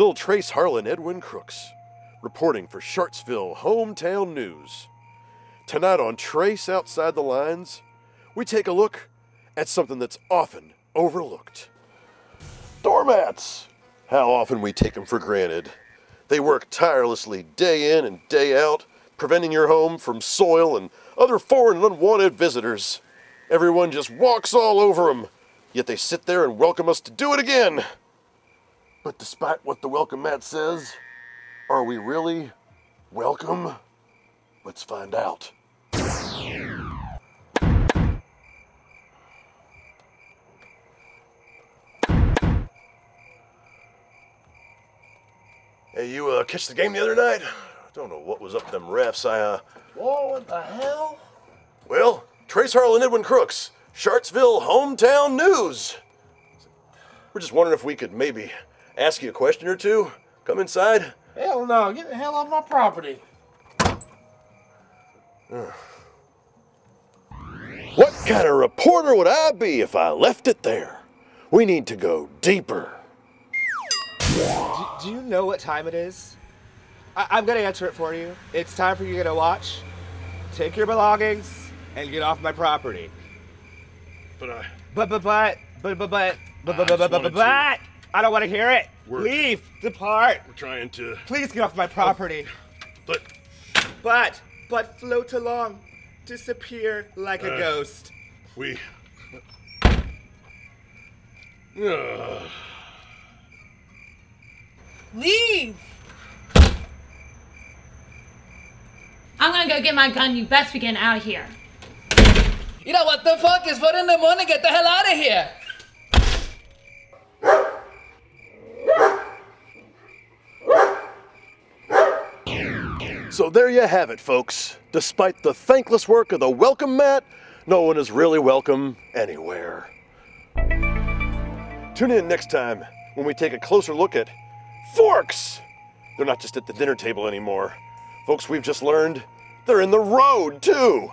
Lil Trace Harlan Edwin Crooks, reporting for Shartsville Hometown News. Tonight on Trace Outside the Lines, we take a look at something that's often overlooked. Doormats! How often we take them for granted. They work tirelessly day in and day out, preventing your home from soil and other foreign and unwanted visitors. Everyone just walks all over them, yet they sit there and welcome us to do it again. But despite what the welcome mat says, are we really welcome? Let's find out. Hey, you catch the game the other night? I don't know what was up them refs. Whoa, what the hell? Well, Trace Harlan Edwin Crooks, Shartsville Hometown News. We're just wondering if we could maybe ask you a question or two. Come inside. Hell no, get the hell off my property. What kind of reporter would I be if I left it there? We need to go deeper. Do you know what time it is? I'm gonna answer it for you. It's time for you to watch, take your belongings, and get off my property. But I... But I don't want to hear it. Leave. Depart. We're trying to... Please get off my property. But float along. Disappear like a ghost. We... Leave! I'm gonna go get my gun. You best be getting out of here. You know what the fuck? It's 4 in the morning. Get the hell out of here. So there you have it, folks. Despite the thankless work of the welcome mat, no one is really welcome anywhere. Tune in next time when we take a closer look at forks. They're not just at the dinner table anymore. Folks, we've just learned they're in the road, too.